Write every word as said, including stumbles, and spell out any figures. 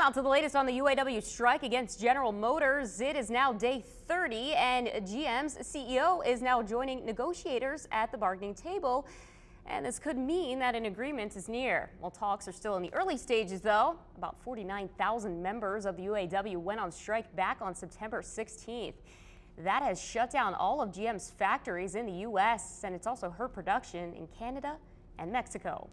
Out to the latest on the U A W strike against General Motors. It is now day thirty, and G M's C E O is now joining negotiators at the bargaining table. And this could mean that an agreement is near. While talks are still in the early stages, though, about forty-nine thousand members of the U A W went on strike back on September sixteenth. That has shut down all of G M's factories in the U S, and it's also hurt production in Canada and Mexico.